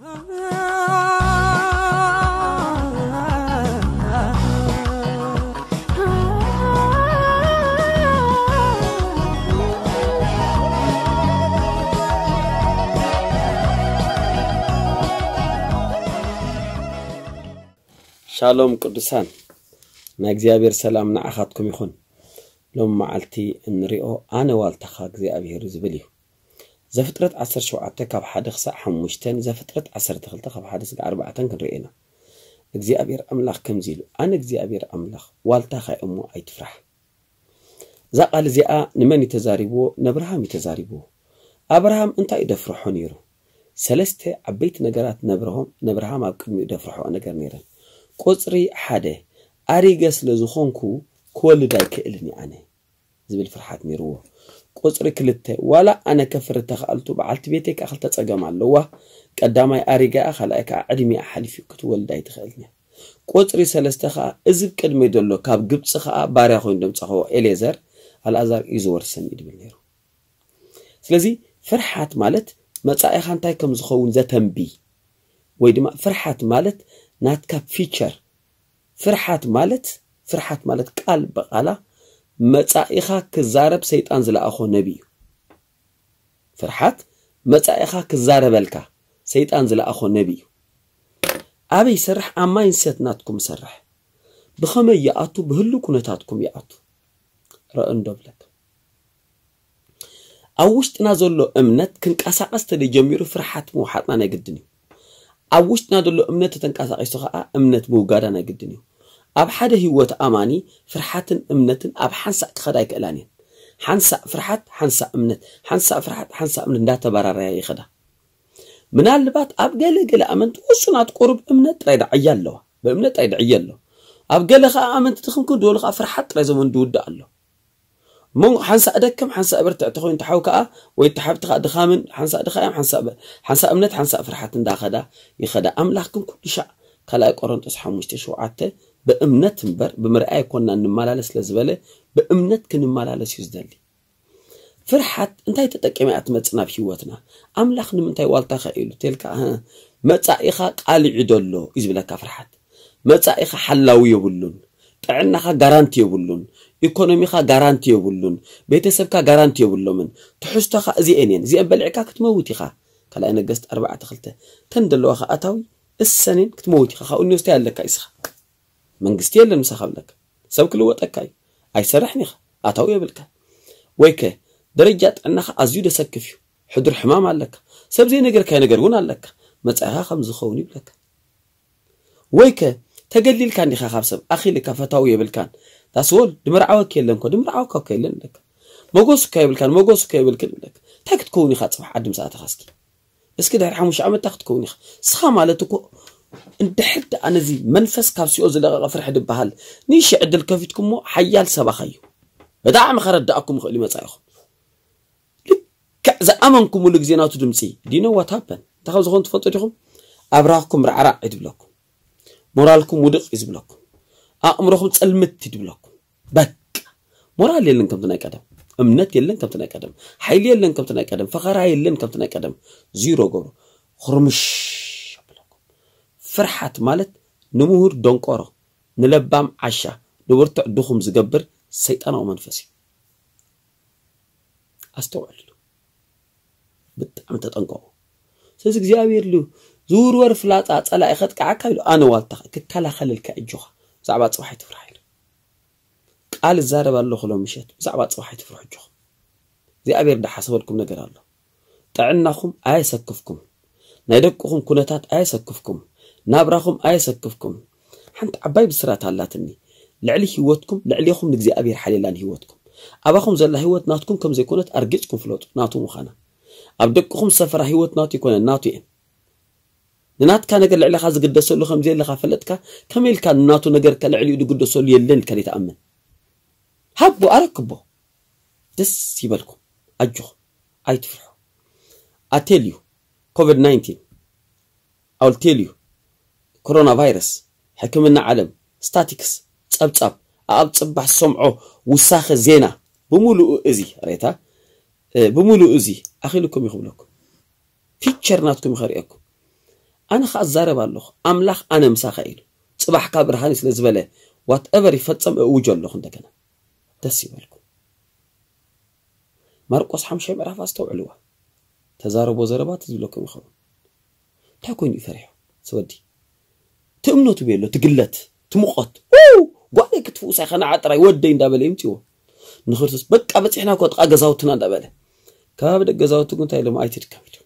شالوم قدسان ناكزيابير سلام نعخاتكم يخون لوم معالتي انريو انا والتخا اغزيابير زبليو زفترت 17 كاب 1 خصع 5 زفترت 12 كاب 1 خصع 4 كنرينا اغزيابير املاخ كمزيلو انا اغزيابير املاخ والتخا امو اي تفرح ذا قال زيا نمن يتزاريبو نبرهام يتزاريبو ابراهام انت يدفرحو نيرو سلسته عبيت نغرات نبرهم نبرهام ابقدم يدفرحو نغر نيرن قصري حده أريجس لزخونكو كل دايك إلني أنا زبل فرحات نروه قصري كلته ولا أنا كفر تخالتو بعلت بيتك أخلت تسجم على اللوه قدامي أريجا أخلاك عدمي أحلفي كتول دايت خالني قصري سلستخا إذ كلمة دلو كاب جبت سخا باريخون دم سخو إليزر الأزر يزور سميد بالنيرو سلزي فرحات مالت ما تأخان تايكم زخون زتم بي ويدما فرحات مالت ناتكاب فيتشر فرحات مالت قال بقالا متائخا كزارب سيطان زلا اخو نبي فرحات متائخا كزاربلكا سيطان زلا اخو نبي ابي سرح اما ينسيت ناتكم سرح بخمي ياتو بهلو كنتاتكم ياتو رأن دبلك اوشتنا زلو امنت كنقساقس تدي جميرو فرحات مو حطنا نقدني أوشت نادلو أمنت تنكاس عيسوخة أمنت موجودة نجدني. أب حدا هو تأماني فرحات أمنت أب حنسا خدايك إعلاني. حنسا فرحات حنسا أمنت حنسا فرحات حنسا أمنت ده تبرر يا خدا. من اللي بات أب جل أمنت وصنعت قرب أمنت ريد عيالله بأمنت ريد عيالله. أب جل خا أمنت تخم كل دول خا فرحات ريد زمن دود دالله. مو حنسا أدكم حنسا أبرت تخوين تحوكا ويتحبت خا دخامن حنسا دخام حنسا أمنت حنسا فرحات داخدا يخدا أملاكم كل شيء خلاك قرنتس حمشت شو عته بأمنت مبر بمرأي كنا نمالالس لزبله بأمنت كن مالالس يزدلي فرحات انتي تتكيم أتمتنا في وطنا أملاكنا من تي والتا خيلو تلك ها متسائخ قال عدلو إزبلك فرحات متسائخ حلاوي يبلون تعنا خا جارانتي يبلون إقتصادي خا جارانتي يبلون بيتسب كا جارانتي يبلون تحس خا زي بلعكا كتموتي خا كلا أنا جست 4 تخلته تندلوا خا أتوي السنين كتموتي خا خاوني استعل لك إسخ من جستي اللي مسخب لك سوك الوقت أكاي أي سرحني خا أتوي بالك ويك درجات أن خا أزيد سكفيو حضر حمام عليك سب زي نجر كان نجرون عليك متأها خمس خوني بلك ويك تقليل كان يخا خابسب أخي لك فتاوية بالكان تاسول دمرعوك كيلنكو دمرعوك كيلن لك موغوسو كاي بالكان موغوسو كاي بالكان لك تاك تكوني خا تصبح عدم ساعة خاسكي بس كده رحموش عمل تاك تكوني خا سخا مالتكو انت حتى أنا زي منفس كابسيو زلغا فرح دبهال نيشي عدل كفتكم مو حيال سبخيو بدعم خرد أكم خلي ما تسايخو لك إذا أمنكم ولك زيناتو دمسي دينو وات هابن تخوزخون تفوتو أبراكم رعرع يدبلكم مورالكم ودق يزبلكم أمركم تسلمت يدبلكم بك مورال يلنكم تناقدم أمنت يلنكم تناقدم حيل يلنكم تناقدم فقرة يلنكم تناقدم زيرو قبر خرمش يبلكم فرحة مالت نمور دونكورو نلبام عشا نورتع دخم زقبر سيطانة ومنفسي أستوعل له بتعم تتنقعه سيسك زيابير له زور ورفلات أتسألها إخذك عكايلو أنا والتخ كتلا خللك الجوخة زعبات صباحي تفرحيلو قال الزارب اللو خلو مشيت زعبات صباحي تفرح الجوخة زي أبير دحاسو لكم نقرأ الله طعناكم آي سكفكم نايدقكم كنتات آي سكفكم نابراكم آي سكفكم حنت عباي بسرات هالاتني لعلي هيوتكم لعليكم نكزي أبير حليلان هيوتكم أباكم زلا هيوت ناتكم كم زي كونت أرجتكم فلوت ناتو مخانا أبدقكم سفر هيوت ناتي كونت ناتي نات كان نجر العلا خاز قد سولو خمزين اللي خافلتك كميل كان ناتو نجر كالعلي ودي قد سولو يلين كان يتأمن هبو أركبو دس يبالكم أجوخ أي تفرحو أتيليو كوفيد-19 أو التيليو كورونا فيروس حكمنا عالم ستاتيكس أب تصبح سمعو وساخ زينة بمولو أزي ريتا بمولو أزي أخيلكم يخبلكم فيتشر ناتكم يخريكم أنا خازر بالله أملاك أنا مساخيل صباح كابرهاني سلزبله whatever يفتسم أوجل لخن دكنا تسي بالكم مرقص حمشي بعرف أستوعلوه تزارب وزربات تزلكم يخون تكون يفرح سودي تأمنه تبيله تقلت تمقط أوه قالك تفوس خنا عطري ودين دبل إمتيو نخرس بق أبد إحنا كنت أجازوتنا دبله كابد أجازوتك كنت هيلو ما أيتك كملوا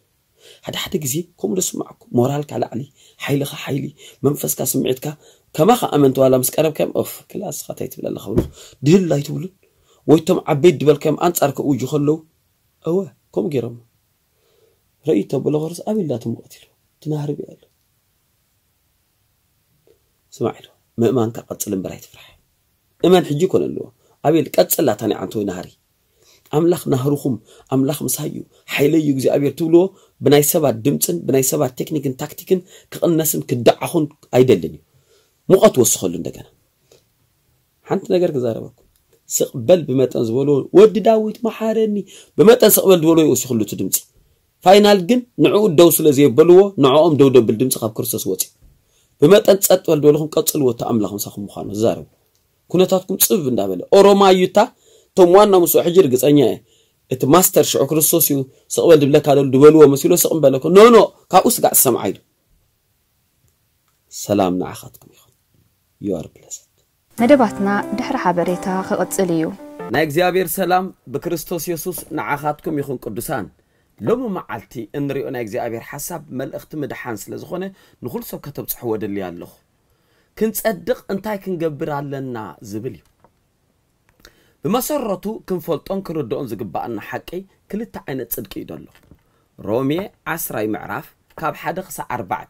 هذا حتى جزي كم رسمعكم مورالك على علي حيلك حيلي منفسك سمعتك كما خ أمنتوا على مسكرب كم أوف كلاس خاتيت بالله خلوه دير الله يتولون ويتم عبيد دبل كم أنت أركوا وجو خلوه أوه كم جرم رأيته بالغرس أبي لا تمقتله تنهر بياله سمعله مأمن كقتل براي تفرح إمان حجيكون اللو أبي القتل لا تاني عنتو نهري أملاخ نهرهم أملاخ مسايو حيلي يجزي أبي تولو بناي سبعة دمتن بناي سبعة تكنيكن تكتيكن كأنسم كدعهم أيدلني مقط وصخلون دكان حنت نجار كزاربكم سقبل بما تنزولون ودي داويت محارني بما تنسقبل دولو وصخلو تدمتي فاينال جن نعود دوس لزي بلوه نعوم دودو بالدمتي خاب كرسس وتي بما تنسقط والدولهم قتل وتأملهم سخم مخانو زارب كنتاتكم تصف ندابل أوروما يوتا توموانا مسو حجر قص أنيا إت ماستر شعور السوسيو سأقبل دبلك هذا الدول ومسيله سأقبل لكم نو نو كأوس قاعد سمعيد سلام نعختكم يا خد you are blessed ندبتنا دحر حبريتها خلقت سليو نعزيابير سلام بكريستوس يسوس نعختكم يا خن قدسان لما معلتي إن ريو نعزيابير حسب مل اختم دحانس لزخونه نقول سو كتبت حواد اللي على لخ كنت أدق أنتاي كنجبر على النا زبليو بمسرته كنفولت أنكر الدون زقبا أن حكي كل تعينت صدق يدله رومي عسري معرف كاب حدخس 4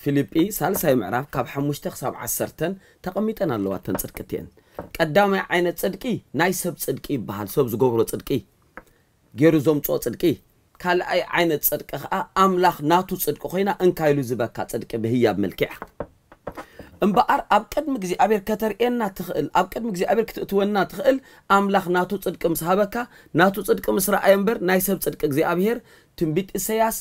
فيليبي سالسي معرف كاب حمشتخس 10 تقميت أنا اللواتن صدقتين قدامي عينت صدقي ناي سب صدقي بحال سب زغبر صدقي غير زوم صو صدقي قال أي عينت صدقه أملاخ ناتو صدق خوينا أنكايلو زبكا صدق بهياب ملكع امبار ابقد مغزي ابير كترئنا تخل ابقد مغزي ابير كتتونا تخل املاخ ناتو صدق مسحبكا ناتو صدق مسرا ايمبر ناي سب صدق غزي ابير تنبيت اسياس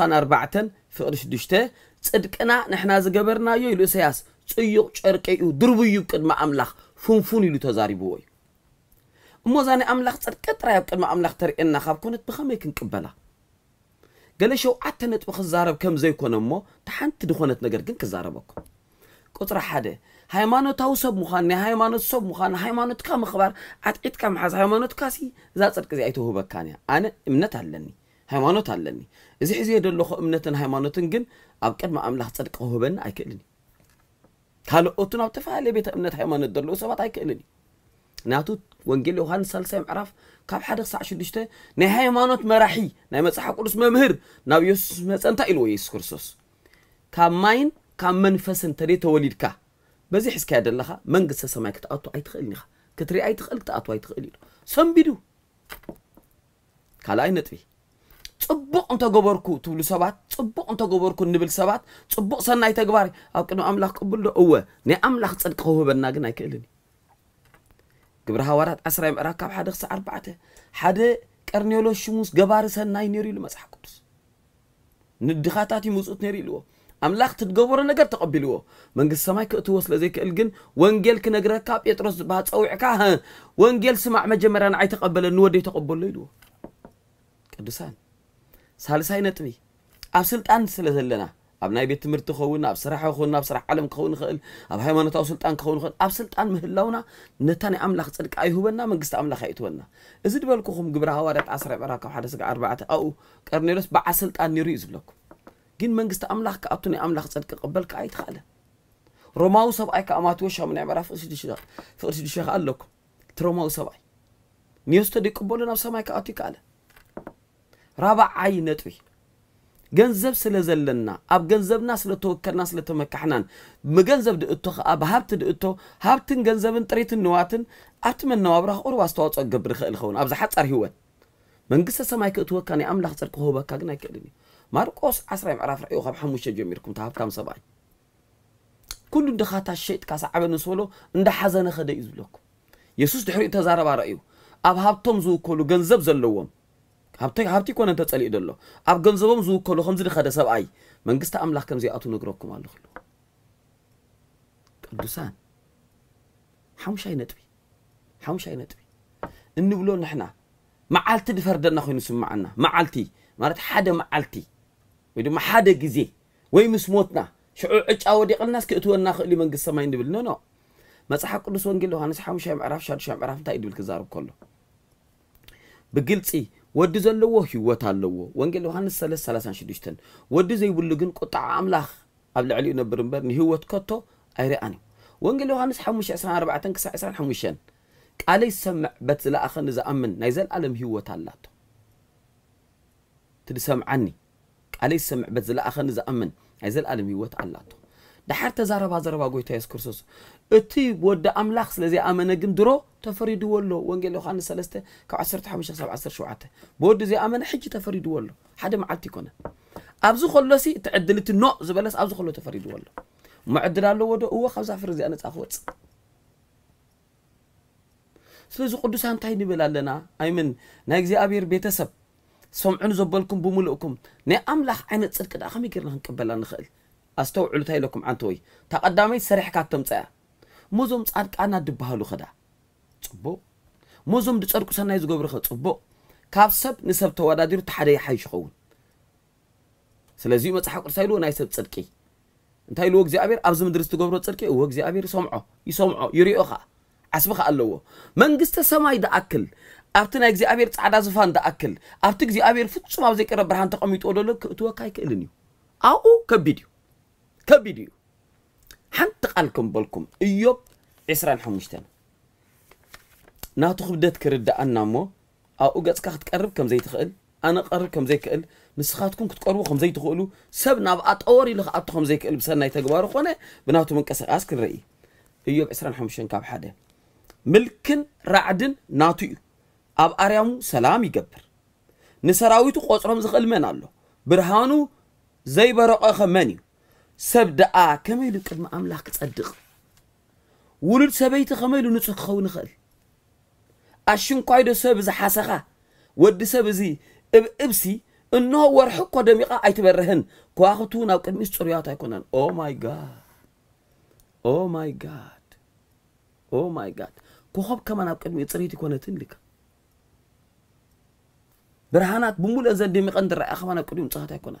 34 فقر 6 صدقنا نحنا زغبرنا يلو اسياس صيق چرقيو دربيو قدما املاخ فنفون يلو تزاريبوي اموزاني املاخ صدق ترايب قدما املاخ ترئنا خاب كنت بخمي كنقبلا قال شو عتنت بخزارب كم زي كونمو تحنت دخونت نجر كن كزاربك قطر حدا هيمانوت هاو سب مخان هيمانوت سب مخان هيمانوت كم خبر عتقد كم حز هيمانوت كاسي ذات صدق زي أيته بكانيا أنا إمنت علني هيمانوت علني إذا حزي دل خو إمنت هيمانوت إنجن أبكر ما أمله صدق هو بن أكلني قالوا أتونا بتفعل بيت إمنت هيمانوت دلوا سبعة أكلني ناتو وانجيل يوحنا سلسلة معرف كاب حدا صع شو دشته نهاي هيمانوت مرحي نعم صح كورس ممهر نبيوس مثلا تقلوا يسكورسوس كمين كم منفس انتري توليدك بزي حس كاد الله من قصة سماك تقطع يتخلني كتري أي تخلك تقطع يتخلني سم بدو كلا ينتبه تبق أنت جبركو تقول سبات تبق أنت جبركو نبل سبات تبق صنع تجباري أو كأنه أملاك قبله أوه نأملاك صدق هو بالناجنا يكلني جبرها ورد أسرع مركب حد خص 4 حد كارنيولو شموس جبار صنع ينيري لمسح كورس ندخاتاتي موسوت نيري له أملاخ تتجبر النجار تقبلوه من قصة ما يكتوصل لذيك الجن وانجيل كنجرة كاب يترص بهات أو عكاها وانجيل سمع مجمران عي تقبل النور يتقبل ليلو كدسان سالساي نتبي أبسلت أن سلسلنا أبناي بيت مرت خونا أبصراحة خونا بصراحة علم خون خل أبهاي ما نتوصلت أن خون خل أبسلت أن مهلونا نتاني أملاخ صدق أيهوبنا من قصة أملاخ أيتونا إذا بالكم جبرها ورد أسرع براك وحدثك 4 أو كارنيلوس بعسلت أن يريز بلوك جن منجست أملاخ كأبتني أملاخ صدق قبلك عيد خاله روماو سبعي كأماتوشة من عبارة فرشدي شيء قال لك تروماو سبعي نيوستدي قبولنا بسماي كأتي كاله رابع عين توي جنزب سلزلنا أب جنزب ناس لتوكل ناس لتمكحنان مجنزب دقته أب هبت دقته هبتن جنزب طريت النواتن أتمنى وابره أروى استوت أجبر خيل خون أبز حتى أرهوان منجست سماي كأتوكلني أملاخ صدق هو بكاجنا كأني ماركوس عسري معرف رأيه خب حموشة جميركم تعب كم سبعين كل دخات الشيء كاسع عبنا سولو نده حزن خد يزبلك يسوس دحرق تزارب رأيه أبهاب تمزو كله جنزب زلوهم همتی کنن تا تسلی دل له. آب جنزبام زود کلو خم زد خدا سبعی. من گست عمل کم زیاتون نگرک کمال خلو. دوستان حمش عینت بی حمش عینت بی. إني بقولون نحنا معالتي دفرد نخوي نسمع عنا معالتي مرات حدا معالتي ويدو ما حدا جزي وين مسموتنا شعور إيش أودي قل الناس كأتوا الناخ اللي من قصة ما يندبل نو نو ما صح كل سوون قلوا هنس حامش شيء معرف شاد شيء معرف تا يدبل كزارب كله بقلت إيه ودي زلوا هيو وتعلوا وانقلوا هنس سلسان شديشتن ودي زي بقولون قطع عملاخ قبل علي نبرمبرني هو تقطه أيراني وانقلوا هنس حامش 14 تنكسر 14 حامشان علي سمع بس لا أخن إذا أمن نيزل ألم هو تعلته تدي سمع عني علي سمع بس لا أخن إذا أمن نيزل ألم هو تعلته ده حتى زربا جوي تيس كورسوس أتيب وده أملاخس لذي أمنه جندرو تفريد وله وانجيله خان السلسة كعشرة حمشة 17 شعته بود زي أمنه حجي تفريد وله حدا معلتي كنا أبزو خلصي تعدلت النق زبالس أبزو خلوا تفريد وله معدل له وده هو 5 زي أنا أخوت سلزو قدوسان تاي نبلالنا أيمن ناجزي أبير بيتسب سمعن زبالكم بملؤكم نأ أملاح عين تصدق ده خمي كرنا نقبلنا نخل أستوعلو تاي لكم عن توي تقدامي سرح كاتم ساعة مزوم صارك أنا دبهالو خدا صبو مزوم دشارك سنا يزجوا برخد صبو كابسب نسب توادير تحري حيش خون سلزي ما تحقق سايلو نايسب صدقي تاي لو جزي أبير أبزم درست جبرو صدقي هو جزي أبير يسمعه يريقه عصبخ الله من قست سماي دا أكل أبتنا يجزي أبير تعدا زفان دا أكل أبتك زي أبير فتش ما بذكر برهان تقامي تقول لك توقعي كإلنيو أو كبيديو حنتق لكم بالكم إيوب عسران حمشتنا ناتخب دا تكرد أنا مو أو قد كخت تقرب كم زي تخيل أنا قرب كم زي كقل نسخاتكم كتقربوا كم زي تقولوا سبنا بقى أوري لخطوا كم زي كقل بسنا يتجباروا خونه بناتو من كسر أسكر رأي إيوب عسران حمشتنا كاب حدا ملكن رعدن ناتو أب أريمو سلام يجبر نسراويتو قصرهم زخل من الله برهانو زي برقة خمانيو سبدأ كميلو كلمة أملاك تصدق ولد سبيت خميلو نترك خون خل أشون قايدو سب زي حسخة ود سب زي إبسي إنه ورحق ودميقة أيتبرهن كواختونا وكلمة سريات يكونن أو ماي جاد أو ماي جاد أو ماي جاد كوخب كمان أبكر ميتصريتي كونت لك برهانات بمول أزد دمي قندر أخوانا كلهم صحتها كونان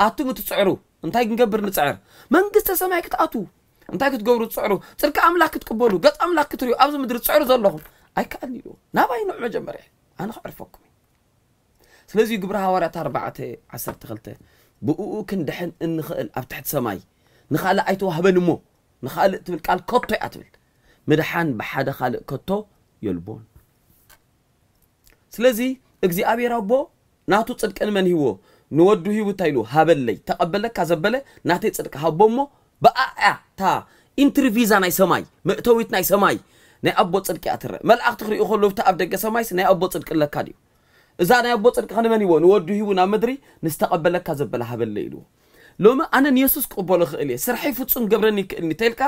أتوا تسعروا أنتي نجبر نسعر من قست سمعك تأتوا أنتي تجبروا تسعروا ترك أملاك تقبلوا قد أملاك تريو أبز مدري تسعروا ذلهم أي كأني لو نباي نوع جمره أنا أعرفكم سلوزي جبرها ورا 4:10 بقو كن دحين إن خال أبتحت سماي نخال أيتوا هبنمو نخال تبل قال قطع أتبل مدحان بحدا خالق كتو يلبون سلازي اكزي ابي ربو ناتو تصدق من هو نودو هو تايلو هابلي تقبلك كزبله ناتي تصدق هابومو بقى تا انترفيزا ناي سماي مقتويت ناي سماي ناي ابو تصدق اتر ملائك تخريو خلو بتا ابدق سماي ناي ابو تصدق لك كاديو اذا ناي ابو تصدق خن من هو نودو هو نا مدري نستقبلك كزبله هابلي لو لما أنا يسوس قبله خليه سرحي فتصن جبرني إني تلك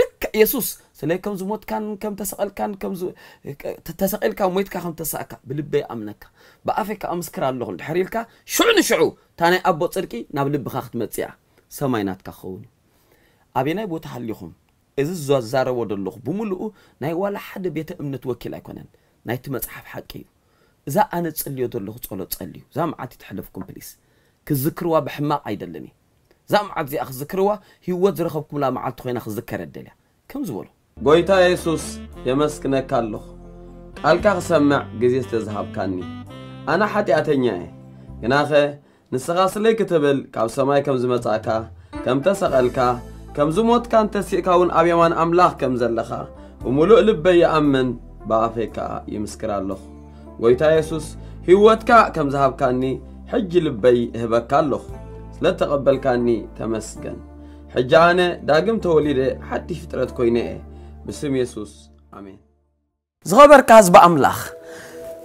لك يسوس سلي كم زموت كان كم تسأل كان كم ز تسأل كم ويت كم تسأك بلبي أمنك بقفك أمسكر على اللغة الحريلك شعو تاني أبو تركي نبلب خخت متسع سماينات كخون أبينا يبو تحليهم إذا الزوار ود اللغة بملؤه ناي ولا حد بيتأمن توكل أكونن ناي تمسحب حكيه إذا أنا تسألي ود اللغة تسألي إذا ما عاد تحلفكم بليس كذكروا بحماق عيدلني زمعت زي أخذ ذكروه هو زرخبكم لا معلت خوينا أخذ ذكر الدليل كم زولو قويتا يسوس يمسكنا كالله ألقى سمع جزيت تذهب كاني أنا حتى أتنياه يناخه نسقاس لي كتبل كم سماي كم زمتاكا كم تسقلكا كم زموت كان تسيكاون أبيمان أملاخ كم زلخا وملؤ لبي أمن بعفيكا يمسكر الله قويتا يسوس هو تكا كم ذهب كاني حج لبي هبك الله لا تقبل كاني تمسكن حج أنا داعم توليد حتى فترة كوينة بسم يسوس آمين. زغبر كاز بأملاخ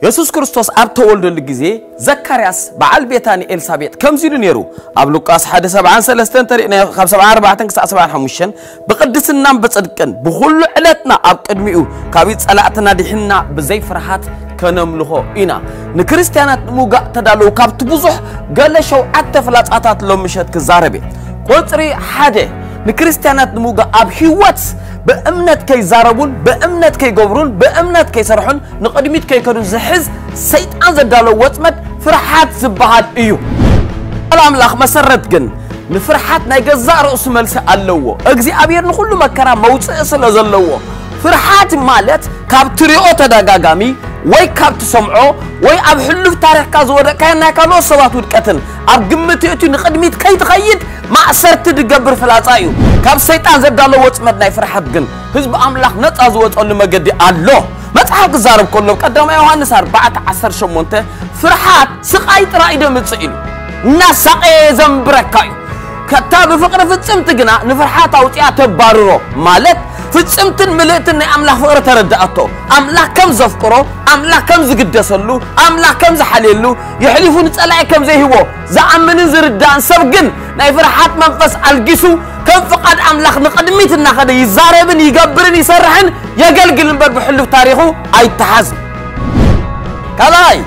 يسوع كرستوس أبتولد الجزء زكرياس بعالبيتاني إلسابيت كم زيرو نيرو أبلوكاس حد سبعان سلستن ترينا 574 تنكسر 750 بقدس النام بتصدقن بخل علتنا أبتدميو كابيت سلعتنا دحنا بزي فرحات كنملوه إنا نكريستيانات موجا تدلو كابت بزح قال شو أتفلت أتات لمشت كزاربي قطري حده نكريستيانات موجا أبحيوات بأمنات كي زاربون بأمنات كي جبرون بأمنات كي سرحون نقدميت كي كانوا زحز سيد أنزل دالو واتمت فرحات زبحات إيو الأملاخ مسرت جن نفرحات نايجا زار أسمال سألوه أجزي أبير نقول ما كرام موت سأسلا زلوه فرحات مالت كابتريو تداجامي وي كابت سمعو وي أبحلو تاريخ كازور كأنها كانوا صوات والكتن أرجمت يأتي نقدميت كي تخيد ما أسرت تجبر فلاتايو كاب سيطان زبدالو واتمدنا يفرحات جن هزب أملاخ نتازوات أنه ما قدي الله ما تحق زارب كله كدرما يوهانس 14 شمونته فرحات سقايت رائدة متسئلو نسقي زنبركايو كتاب فقرة فتسمت جنا نفرحات أوتيا تبارو مالت فتسمتن ملئتن أملاخ فقرة تردأتو أملاخ كم زفكرو أملاخ كم زقدسلو أملاخ كم زحليلو يحلفون تسألعي كم زي هو زعمن زردان سبقن ناي فرحات منفس ألقسو كم فقد أملاخ نقدميت النخدة يزاربن يقبرن يسرحن يقلقل نبر بحلو تاريخو أي تحزن كلاي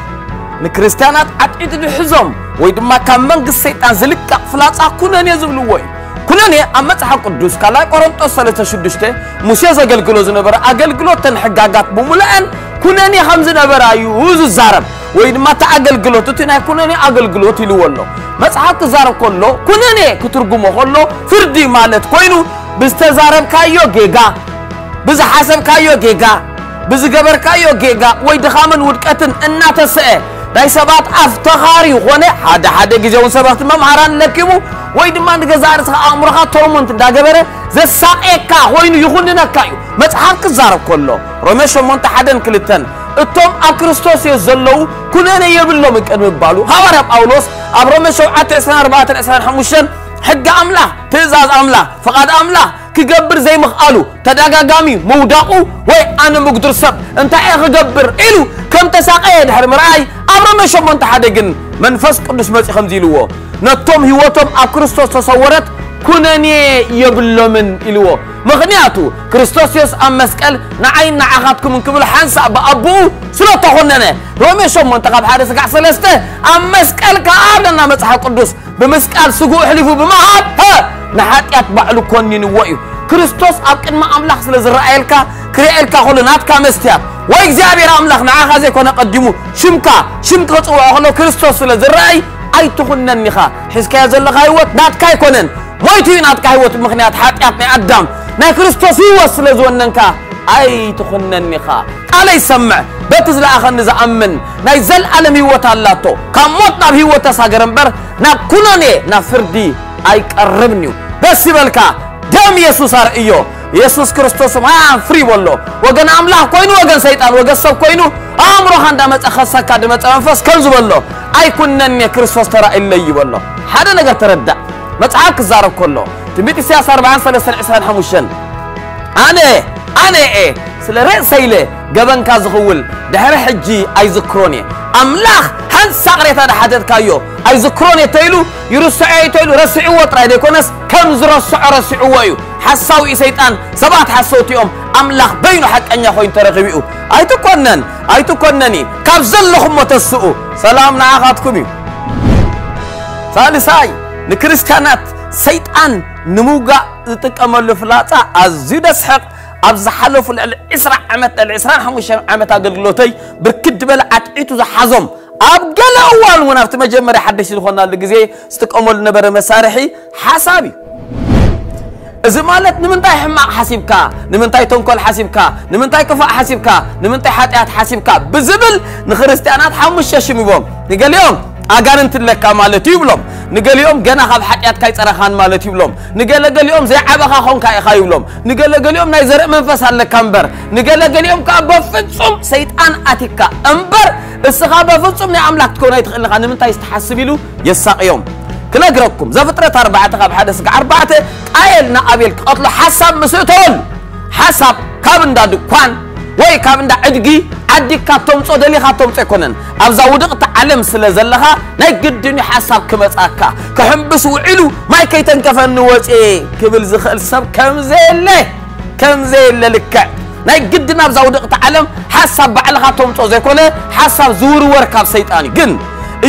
نكريستيانات عدئت بحزم ويدما كان منق السيطان زلك فلاس أكونان يزبلوين كلني أمت حق الدوس كلا قرنتو سلسة شدشته مسيس أقل قلوز نبرا أقل قلوز تنحقاقات بمولان كلني خمز نبرا يوز الزارب وإن متى أقل قلوز تتنى كلني أقل قلوز تلوالو مسحق الزارب كله كلني كترقمه كله فردي مالت كوينو بستزارب كايو جيغا بز حسب كايو جيغا بز قبر كايو جيغا ويدخامن ودكتن إنا تسأل داي سبات أفتخاري وخوني حدا حدا جيجون سبات ممعران لكيمو ويد ما عندك زارس أمرها ترمنت داجبره زي ساقك هوين يخوننا كايو متحرك زارب كله رمش منت حدن كلتن التوم أكريستوس يزلوا كلنا يبلوا مكانه بالو هوارب أولوس أبرمشوا عتسنا 4 حق أملا تزاز أملا فقد أملا كجبر زي ما قالوا تداجا جامي موداقو وي أنا مقدر سب أنت أخ جبر إلو كم تساقي ده مرأي أبرمشوا منت حدن من فسق نسمة 5 نتوم هواتهم أكريستوس تصورت كوناني يبلو من إلوه مغنياتو كريستوسيوس أمسكال نعين نعاقاتكم من كمل حنسا بأبو سلطة خننا رومي شو منتقب حارس قع سلسته أمسكال كأبنا مسح القدس بمسكال سقو حلفو بمهات ها نحات يتبع لكوني نوائيو كريستوس أبكن ما أملاح سلزرائيلك كريئلكا خلناتك مستياب وإجزابير أملاح نعاقا زي كونا قدمو شمكا تقوى أخلو كريستوس سلزرائي أي تخنن نخا حسكا يزلق هايوات ناتك هايكونن مويتين أتك هايوات مخنيات حاتيات نقدم نا كريستوس يوصل لزوننكا أي تخنن نخا ألا يسمع بتزل آخر نزأمن نا يزل ألم هيوات اللاتو كموتنا بهيوات ساقرنبر نا كناني نا فردي أي قربنيو بس بلكا دم يسوس أرئيو يسوس كريستوس ما فري والله وجن أملاح كوينو وجن سيطان وجن سب كوينو أمره خان دمت أخسر كدمت أنفس كنزو والله أي كنن يا كريستوس ترى إلا يي والله هذا نقدر تردد ما تعاك زارب كله تبيت السياسة 40 سنة سنة حموشن أنا إيه سلا رئيسيله جبان كازغول ده حجي أي ذكروني أملاح هن سقريت هذا حدث كايو أي ذكروني تيلو يرسعي تيلو رسعي وطري ديكونس كم زرسع رسعي ويو حساوي سيطان سبات حسوتي أملاح بينو حق أن يخوين ترغبئو أي تكونني كابزل لهم متسقو سلام نعاقاتكمي ثالثاي نكريستيانات سيطان نموغا تتكامل فلاتا أزيد أسحق أبز حلف الإسراء عمت الإسراء حموش عمت أقلقلوتي بركد بلا عتقيتو ذا حزم أبقال أول منافت مجمّر حدش الخونا لقزي ستكامل نبر مسارحي حسابي إذا مالت نمنتاي حماق حسيبك نمنتاي تنكل حسيبك نمنتاي كفاء حسيبك نمنتاي حاتيات حسيبك بزبل نخرستيانات حموش يشمي بهم نقال يوم أقارنت لك مالتي بلهم نقول يوم جنا خب حتيات كاي صرخان مالتي بلوم نقول يوم زي عبا خون كاي خاي بلوم نقول يوم نايزر منفس على كمبر نقول يوم كابا فتسم سيدان أتيكا أمبر السخابة فتسم نعملك تكون هاي تخلي خان من تايس تحسبيلو يساق يوم كلا جركم زفترة أربعة خب حدث أربعة قايلنا قبل أطل حسب مسؤول حسب كابن دادوكان وي كابن دادقي عدي كاتم صدلي خاتم تكونن أبزودك تعلم سلزلها نجدني حسب كمس أكا كهم بسوعلو ما كيتن كفن وش إيه قبل زخل سب كم زيلة لك نجدنا أبزودك تعلم حسب بعلى خاتم صدلي حسب زور وركب سيتاني جن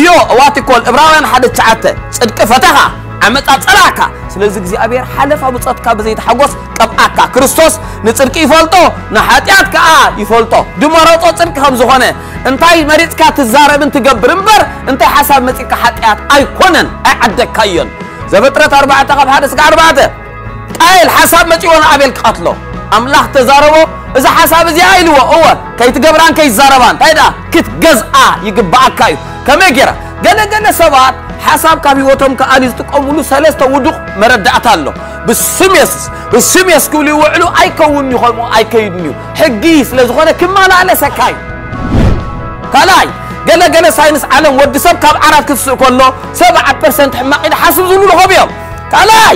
يو واتي كل إبراهيم حد تعته صدق فتها عمت أتصلك سلزق زي أبير حلف أبو صدق بزيد حقوس كبأكا كريستوس نتصل كيفولتو نحاتيات كأ يفولتو دمرات أتصل كهم زخنة انتي مريض كات الزارة بنت جبرمبر انتي حسب مسك حاتيات أيقونن أعدك كيون زفترة أربعة قبل حدث كأربعة قال حسب متيون أبيل قتله أملاح تزاربو إذا حسب زي أيلو هو كي تجبران كي زاربان هيدا كت جزء يجبأك كيو كم يجرا جنا سبات حسب كابي وتم كأنيز تقوملو سلس تودق مرد أتالو بالسميس كولي وعلو أي كوني خلمو أي كيدنيو حجيس لزخنا كمال على سكاي كلاي جنا ساينس علم ودي سب كاب عرف كسر كله 7% حماقين حسب زلول خبيهم كلاي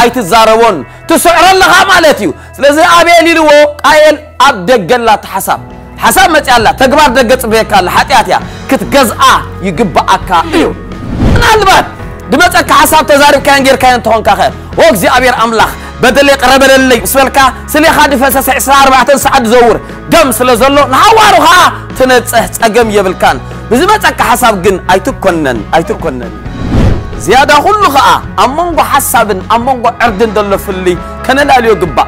أي تزارون تسعر لها مالتيو لازم أبي لو أيل أبدك جلات حسب حسب ما تقول تقبر دقت بيك الله حتياتيا كنت جزء يجب أكا إيو أنا البعض دمتك حسب تزارب كان غير كان تهون كخير وقزي أبير أملاخ بدل يقرب اللي بسملكا سلي خادي فساس 24 ساعة زور دم سلزلو نعوارها تنتصح تقم يبلكان بزمتك حسب جن أي تكونن زيادة خلقها أمونغو حسب أمونغو أردن دل فلي كان لا يجب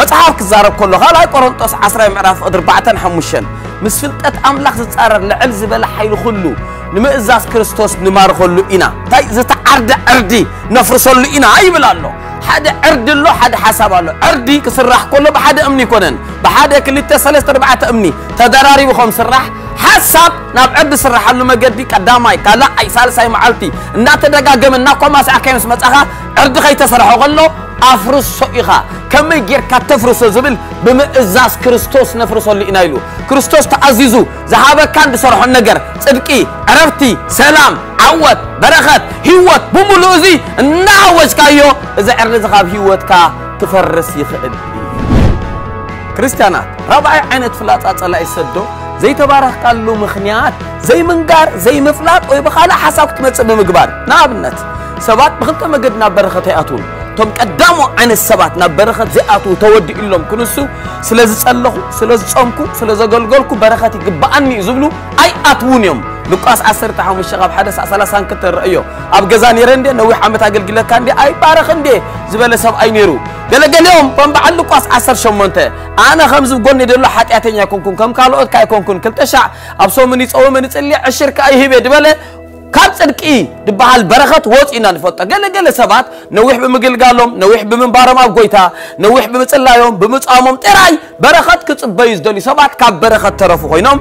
متحاف كزارب كله هلا كورنتوس 10 معرف قدر بعتن حموشن مسفلتات أملاخ تتقرر لعلز بلا حيل خلو نمئزاس كريستوس نمار خلو إنا تاي زت عرد أردي نفرسه اللي إنا أي بلانه حدا عرد له حدا حسب له عردي كسرح كله بحدا أمني كونن بحدا كل تسلس تربعة أمني تدراري بخمس سرح حسب نبعد سرح له ما جدي كداماي كلا أي سال ساي معلتي ناتدقا جمن ناقماس أكيمس متأخر عرد خي تسرح قلنا أفرس إخا كم يجير كتفرس الزبل بمئزاز كريستوس نفرس اللي إنايلو كريستوس تعزيزو زهابة كان بصرح النجر صدقي عرفتي سلام عوت برخت هيوت بمولوزي نعوج كايو إذا أرز غاب هيوت كا تفرس يخد كريستيانات ربع عينت فلات أطلع يسدو زي تبارك قال له مخنيات زي منقار زي مفلات ويبخالا حسابك تمتسب مقبار نابنت سبات بخلطة مقدنا برختي أطول تم قدامو عن السبات نبرخت زئاتو تودي إلهم كنسو سلازي تسألخو سلازي تسأمكو سلازي قلقلكو برخاتي قبعني يزبلو أي أطوون يوم لقاس عصر تحوم الشغاب حدث عسلسان كتر رأيو أب قزاني رندي نوي حامتا قلقلك كان دي أي بارخن دي زبالة سب أي نيرو قلق اليوم بمبعل لقاس عصر شمونته أنا خمزو قلني دلو حتياتين يكونكم كم كالوت كايكونكم كلتشع أبسو منيس أو منيس اللي عشر كأي هبه دبالة كاب صدقي دبها البرخت ووت إنا نفوت قال سبات نويح بمقل قالهم نويح بمنبارم أو قويتها نويح بمتسلايهم بمتقامهم تراي برخت كتصبيز دوني سبات كاب برخت ترفو خوينهم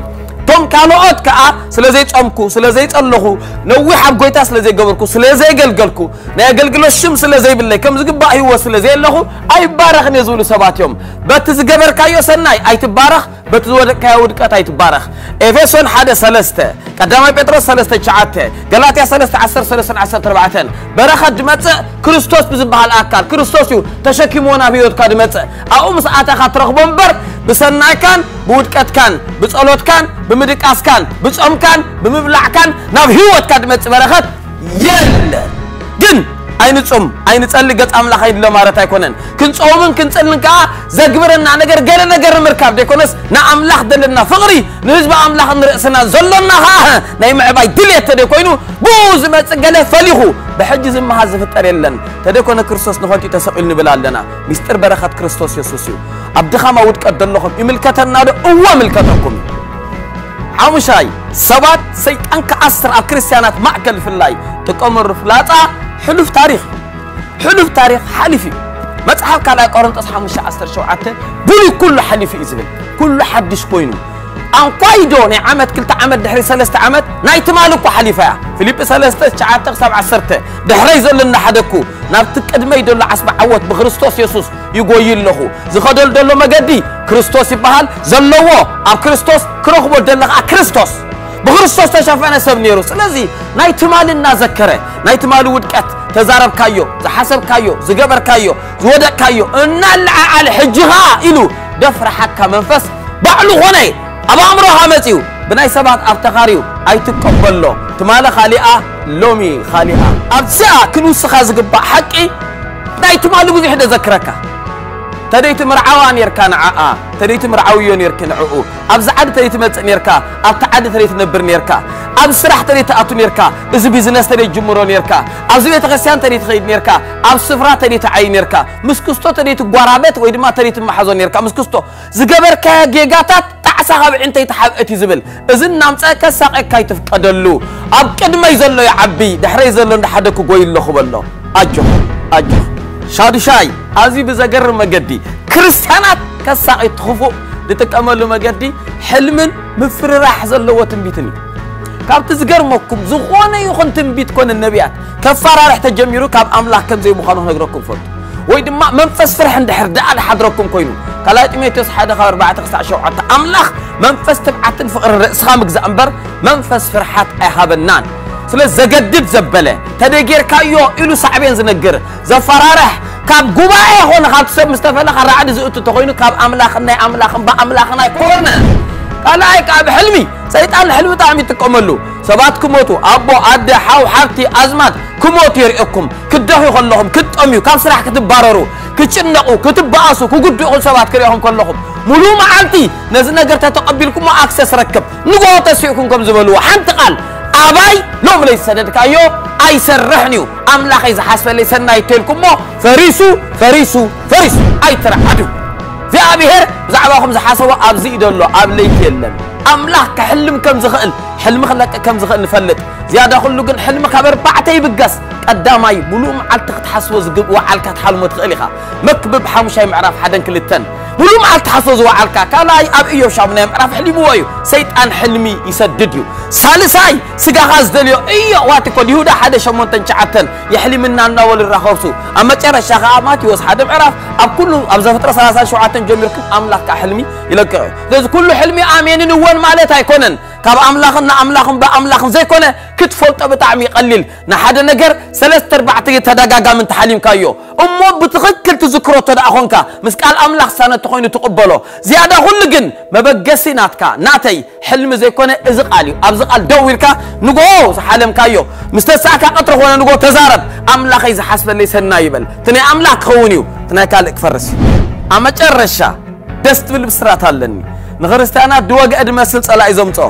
توم كالوقت كأ سلازي تقامكو سلازي تقلخو نويح أب قويتها سلازي قبركو سلازي قلقلكو نقلقلو الشم سلازي بالله كم زقباء هو سلازي اللخو أي بارخ نزولو سبات يوم باتز قبر كايو سناي أي تبارخ بتزود كاود كتاي تبارخ إفسون حدا سلسته قدامي بطرس سلسته شعته قلاتي سلسته عصر سلسته عصر تربعتين برخت دمتة كريستوس بزبها الأكل كريستوسيو تشكي مونا بيود كدمتة أقوم ساعتها خطرخ بمبر بسنا كان بودكت كان بسألوت كان بمدك أس كان بسأم كان بمبلع كان نبهيوت كدمتة برخت يلا جن أين تصوم أين تصلي قط أملا خير الله ما رتايكونن كنت صومن كنت صلي كا زقبرن أنا جرجرنا جرم ركاب ديكونس نعمل حد لنا فقري نرجع عمل حد رأسنا زلنا ها نايم عباي دليت ديكونو بوز ما تسجله فليهو بحجز ما هذا فتريلن تديكون كريستوس نخوتي تسألني بالعلنا مستر بركات كريستوس يسوسيو عبد خما ود كدلهم يملكتنا ده أول ملكتكم عمشاي سبات سيد أنك أسر أكريستيانات معكل في الله تكمل فلاتا حلو في تاريخ حلو في تاريخ حلفي ما تحاول كلا قرنت أصحاب مش أسر شو عته بلي كل حلفي إزبل كل حدش كوينو أن قايدون عمد كلتا عمد دحري سلست عمد نايت مالك وحلفاء فيليب سلست شعاتك سبع سرته دحري زلنا حدكو نبتك أدمي دول عصب عوت بخريستوس يسوس يقول له زخدل دول ما جدي كريستوس يبهل زلوا أب كريستوس كروه بدل أ كريستوس بخريستوس تشافنا سبنيروس لذي نايت مال النازكره نايت مال ودكت تزارب كايو زحسب كايو زجبر كايو زودا كايو النلع على حجها إلو دفر حكا منفس بعلو غني أبا عمرو حامتيو بناي سبات أبتغاريو أي تقبل له تمالا خالئة لومي خالئة أبساء كنوس خازق حقي ناي تمالو بزي حدا ذكرك تديت مرعوان يركان عاء تديت مرعويون يركن عؤو أبزعد تديت متن يركا أبتعد تديت نبرن يركا أبسرح تديت أتون يركا إذا بيزنس تديت جمهورون يركا أبزبيت غسيان تديت خيد يركا أبسفرا تديت عين يركا مسكستو تديت غرابات ويدما تديت محزون يركا مسكستو زقبركا جيجاتات سحب أنت يتحب أتزبل إذن نامس أكسر أكيد تفقدلو أبكد ما يزلوا يعبي دحري يزلوا نحدك وقول له خبلنا أجه أجه شادي شاي عزيز بزجر مجدي كريستيانات كسر يتخفوا لتكملوا مجدي حلم مفرر حزلوا وتنبيتني كاب تزجر مكم زخوانة يخون تنبيت كون النبيات كفر راح تجميرو كاب أملاح كم زي مخانه نجركم فوت وإذا ما منفس فرح ندحرد على حضركم كينو كلايت ميتوس حدا خبر بعد تقطع شوعة أملاخ منفس تبعت الفقر الرأس خامك زأمبر منفس فرحات أهاب النان سلا زجدد زبلة تدقير كايو إلو صعبين زنقر زفرارح كاب جواي هون خاب سب مستفلا خر عاد زوجته تقولينه كاب أملاخنا أملاخن با أملاخنا كورنا كلايك كاب حلمي سيد أنا حلو تعمي تكملو سبات كموتو أبو عد حاو حبتي أزمات كموتو يرئكم كدهو يخلهم كد أميو كام سلاح كتباررو كتشنقو كتباسو كقدو يقول سبات كريهم كلهم ملو معانتي نزل نقر تتقبلكم وأكسس ركب نقوة تسيئكم كم زبلوة حنتقال أباي لوم ليس سندك أيو أي سرحنيو أملاخ إذا حسب اللي سنة يتلكم مو فريسو فريسو فريسو أي ترى عدو زي أبي هير زعباكم زحاسوا أبزي إدولو أبليك يلن أملاخ كحلم كم زخقل حلم خلك كم زخقل فلت زيادة خلو قن حلم كبر بعتي بقص قدامي ملوم على تحسوز وعلك تحلم تخليها مكبب حمشي معرف حدا كل التن ملوم على تحسوز وعلك كلاي أب إيو شامنا معرف حلي بوايو سيد أن حلمي يسدديو سالساي سجاهز دليو إيو واتكون يهودا حدا شامون تنشعتن يحلي منا النوال الرخوسو أما ترى شغامات يوز حدا معرف أب كله أب زفترة سلاسل شعاتن جميلكم أملاك حلمي يلقى لذ كل حلمي آمين نوان مالتها يكونن كاب أملاخنا أملاخهم بأملاخهم زي كونه كتفوت بتعمي قليل نحدا نجر ثلاث أربع تيت هذا من تحليم كايو أمه بتغكل تذكرات هذا أخونك مسك الأملاخ سنة تقين تقبله زيادة هلجن ما بجسي ناتكا ناتي حلم زي كونه إزقالي أبزقال دويركا نجوز حلم كايو مستساعك أطرح وأنا نجو تزارب أملاخ إذا حسب ليس النايبل تني أملاخ خونيو تني كالك فرس أما ترشة دست بالبسرات هالني نغرستانا دواج أدمسل على إزمته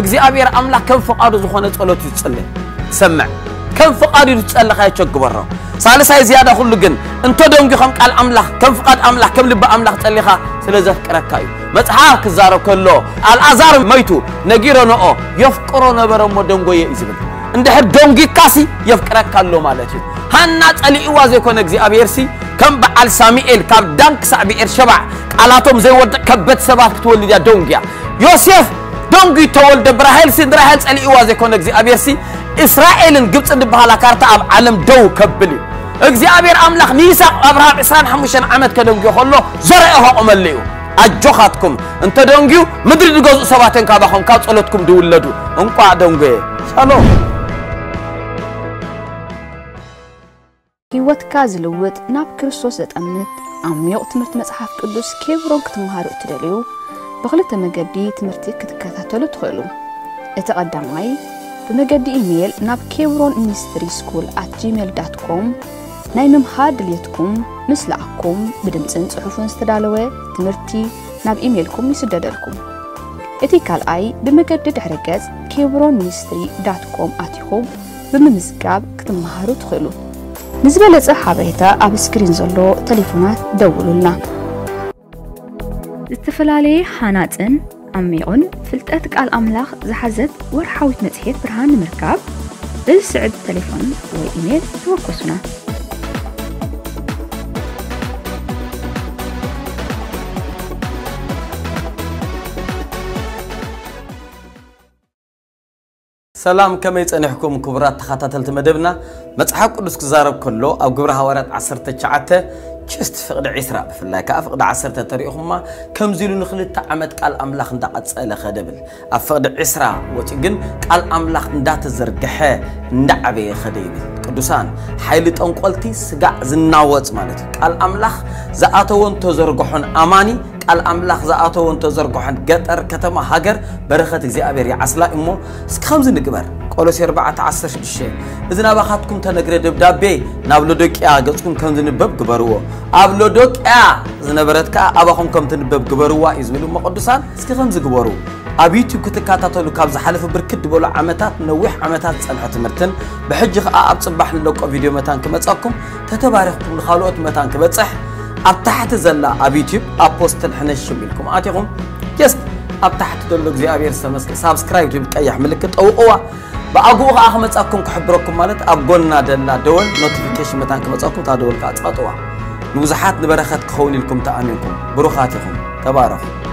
እግዚአብሔር አምላክ ከም ፈቃዱ ዝኾነ ጸሎት ይጽልይ ሰማዕ ከም ፈቃዱ ይጽልይ አይቸግበራ ሳልሳይ ዚያዳ ሁሉ ግን እንተ ደንግኸም ቃል አምላክ ከም ፈቃድ አምላክ ከም ልብ አምላክ ጸልይኻ ስለዚህ ፍቅረካዩ መጽሐፍ ክዛሮ ከሎ አልዓዛር መይቱ ነጊሮኖኦ የፍቅሮ ነበረ ሞደንጎየ ይዝብል እንደህ ደንግካሲ የፍቅረካሎ ማለት እዩ ሃና ጸልይዋ ዘይኮነ እግዚአብሔርሲ ከም በዓል ሳሙኤል ካብ ዳንክ ሳቢኤር ሸባዕ ቃላቶም ዘይወድቅ ከበት ሰባት ክትወልድ ያ ደንግያ ዮሴፍ دونجي تولد إبراهيم سندراهيل سألي إيوازي كونك زي أبيرسي إسرائيل جبت عند بحالا كارتا عالم دو كبلي እግዚአብሔር አምላክ ሚሳቅ አብርሃም ኢሳን 5 ዓመት ከደንጉ ይሆሎ ዘረአሁ አመለዩ አጆኻትኩም እንተ ደንጉ ምድር ድገዙ ሰባተን ካባኹም ካብ ጸሎትኩም ድውለዱ እንቋ ደንጉ ሰላም ህይወትካ ዝልውጥ ናብ ክርስቶስ ዘጠምት አምዮት ምርት መጽሐፍ ቅዱስ ኬብሮን ክትማሃሩ ትደልዩ በخلተ መገዲ ትምርቲ ክትከታተሉ ትኽእሉ እተቀዳማይ በመገዲ ኢሜል ናብ kebronministry@gmail.com ናይ መምሃድ ልየትኩም ምስላኩም ብድምጽን ጽሑፉን ዝተዳለወ ትምርቲ ናብ ኢሜልኩም ይስደደልኩም እቲ ካልኣይ በመገዲ ድሕረ ገጽ kebronministry.com@home በመምዝጋብ ክትማሃሩ ትኽእሉ ንዝበለጸ ሓበሬታ ኣብ ስክሪን ዘሎ ቴሌፎናት ደውሉልና استفلالي حاناتن عميقن فلتات قال أملاخ زحزت ورحاوت متحيط برهان مركب بالسعد تليفون وإيميل توقسنا سلام كميت أنحكم كبرات تخطاتل تمدبنا متحاق قدس كزارب كله أو قبرها ورات عصرت تشعاته كست فقد عسراب في الله كأفقد عصرت تاريخهما كم زيلو نخلت عمد كال أملاخ نداقت سأله خدبل أفقد عسراب وتجن كال أملاخ ندات الزرقحة ندعبي خديبل قدسان حيلت أنقلتي سجع زناوات مالتي كال أملاخ زعاتون تزرقحن أماني الأملاخ زعاتو وانتو زرقوحن قطر كتما هاجر برخت እግዚአብሔር يعسلا امو سكامز نكبر قولوس 14 6 اذن اباخاتكم تنغري دبدابي نابلودقيا غصكم كم زنبب كبروا ابلودقيا زنبرتكا اباخم كم تنبب كبروا يزبلوا مقدسان سكامز زغبروا ኣብ YouTube ከተካታተሉ ካብ ዝሓለፈ ብርክት ቦሎ ዓመታት ነውሕ ዓመታት ጸንሐት ምርትን بحج ኣብ ጽባሕ ለቆ ቪዲዮ መታን ከመጻኩም ተተባረኽኩም ንኻልኦት መታን ከበጽሕ اب تحت زلا اب يوتيوب اب بوست الحنش منكم اعطيكم جست اب تحت دول እግዚአብሔር سمسك سبسكرايب تبقيح ملكت او او باغوغ اخمصاكم كحبركم مالت اب غنا دلا دول نوتيفيكيشن متانكم مصاكم تا دول كاططوا نوزحات لبركات كخونلكم تامنكم بروخاتكم تبارك